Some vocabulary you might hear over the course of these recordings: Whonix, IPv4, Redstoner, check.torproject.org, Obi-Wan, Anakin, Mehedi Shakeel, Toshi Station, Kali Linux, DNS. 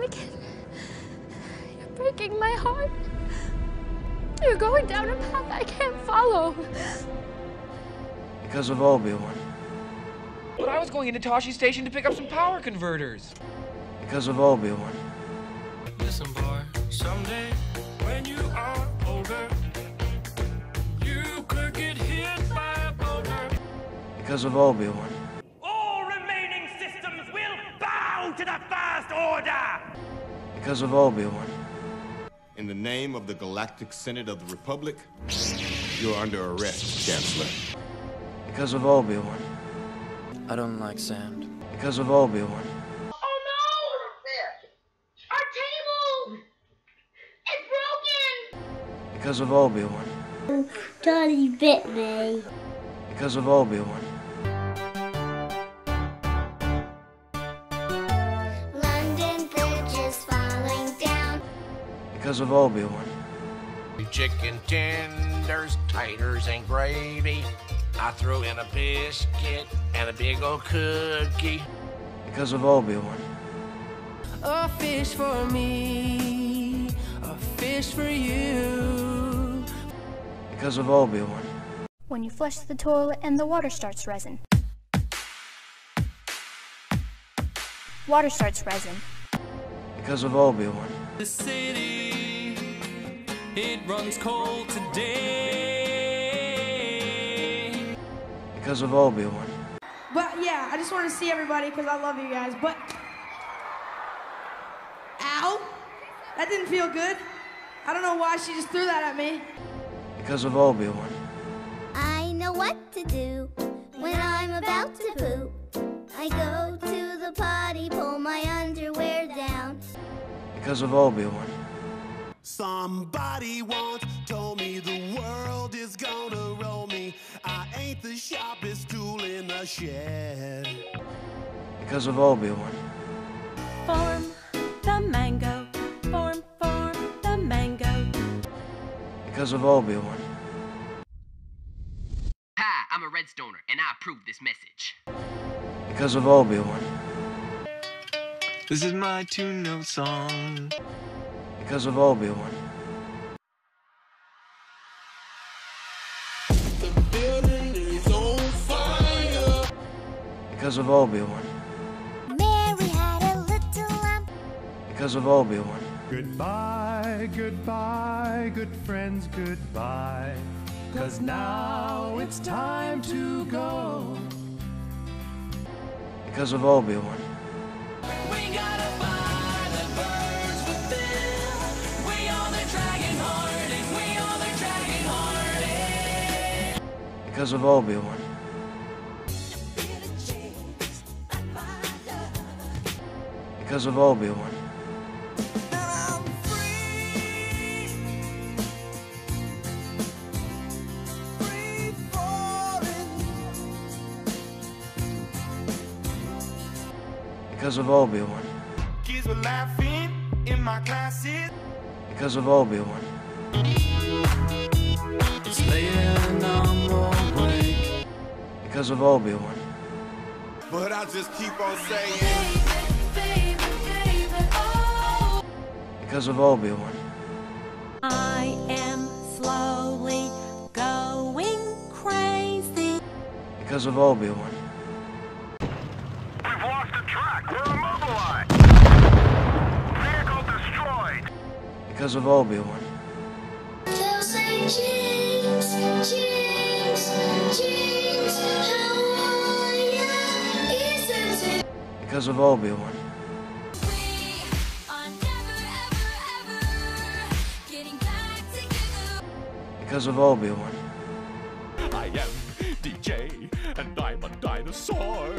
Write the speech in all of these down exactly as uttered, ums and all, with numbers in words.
Anakin, you're breaking my heart. You're going down a path I can't follow. Because of Obi-Wan. But I was going into Toshi Station to pick up some power converters. Because of Obi-Wan. Listen, boy, someday when you are older, you could get hit by a boulder. Because of Obi-Wan. All remaining systems will bow to the First Order. Because of Obi-Wan. In the name of the Galactic Senate of the Republic, you're under arrest, Chancellor. Because of Obi-Wan. I don't like sand. Because of Obi-Wan. Oh no! Our table! It's broken! Because of Obi-Wan. Daddy bit me. Because of Obi-Wan. London Bridge is falling down. Because of Obi-Wan. Chicken tenders, taters, and gravy. I threw in a biscuit and a big old cookie. Because of Obi-Wan. A fish for me, a fish for you. Because of Obi-Wan. When you flush the toilet and the water starts resin. Water starts resin. Because of Obi-Wan. The city, it runs cold today. Because of Obi-Wan. But yeah, I just want to see everybody because I love you guys, but... Ow! That didn't feel good. I don't know why she just threw that at me. Because of Obi-Wan. I know what to do when I'm about to poo. I go to the potty, pull my underwear down. Because of Obi-Wan. Somebody once told me the world is gonna roll me. I ain't the sharpest tool in the shed. Because of Obi-Wan. Form the mango. Form, form the mango. Because of Obi-Wan. Hi, I'm a Redstoner, and I approve this message. Because of Obi-Wan. This is my two-note song. Because of Obi-Wan. The building is on fire. Because of Obi-Wan. Mary had a little lamb. Because of Obi-Wan. Goodbye, goodbye, good friends, goodbye. Cause now it's time to go. Because of Obi-Wan. We gotta buy the birds with them. Because of Obi-Wan. Because of Obi-Wan. I'm free. Free falling. Because of Obi-Wan. Kids were laughing in my classes. Because of Obi-Wan. It's laying on the way. Because of Obi-Wan. But I just keep on saying, baby, baby, baby, oh. Because of Obi-Wan. I am slowly going crazy. Because of Obi-Wan. We've lost the track. We're immobilized. Vehicle destroyed. Because of Obi-Wan. Jinx, Jinx, Jinx, how are ya? Isn't it? Because of Obi-Wan. We are never, ever, ever getting back together. Because of Obi-Wan. I am D J, and I'm a dinosaur.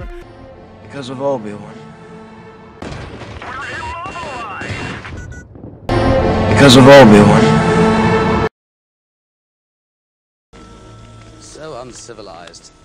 Because of Obi-Wan. We're immobilized. Because of Obi-Wan. So uncivilized.